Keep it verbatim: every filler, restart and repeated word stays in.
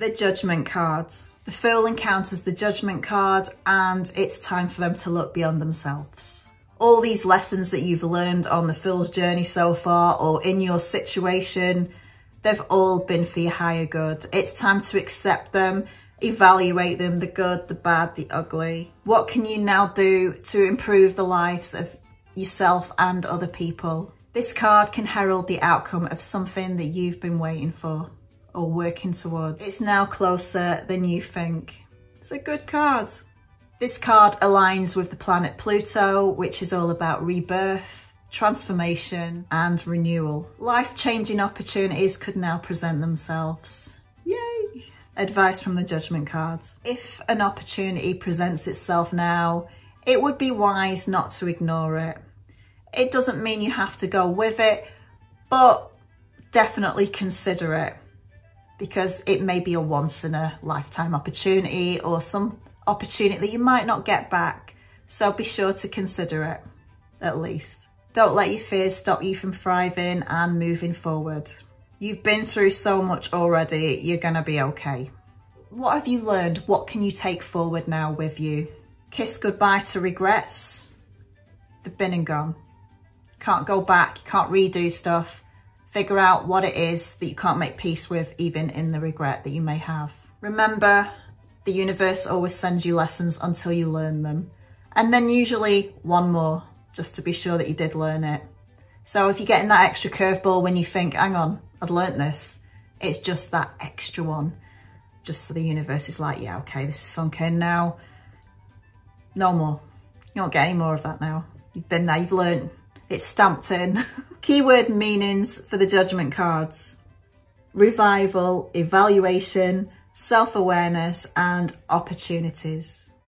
the Judgement Card. The Fool encounters the Judgement Card and it's time for them to look beyond themselves. All these lessons that you've learned on the Fool's journey so far, or in your situation, they've all been for your higher good. It's time to accept them, evaluate them, the good, the bad, the ugly. What can you now do to improve the lives of yourself and other people? This card can herald the outcome of something that you've been waiting for or working towards. It's now closer than you think. It's a good card. This card aligns with the planet Pluto, which is all about rebirth, transformation and renewal. Life-changing opportunities could now present themselves. Yay! Advice from the Judgement Card. If an opportunity presents itself now, it would be wise not to ignore it. It doesn't mean you have to go with it, but definitely consider it, because it may be a once in a lifetime opportunity or some opportunity that you might not get back. So be sure to consider it, at least. Don't let your fears stop you from thriving and moving forward. You've been through so much already, you're gonna be okay. What have you learned? What can you take forward now with you? Kiss goodbye to regrets. They've been and gone. Can't go back, can't redo stuff. Figure out what it is that you can't make peace with, even in the regret that you may have. Remember, the universe always sends you lessons until you learn them. And then usually one more, just to be sure that you did learn it. So if you're getting that extra curveball when you think, hang on, I've learnt this, it's just that extra one. Just so the universe is like, yeah, okay, this is sunk in now. No more. You won't get any more of that now. You've been there, you've learnt. It's stamped in. Keyword meanings for the Judgement Cards. Revival, evaluation, self-awareness and opportunities.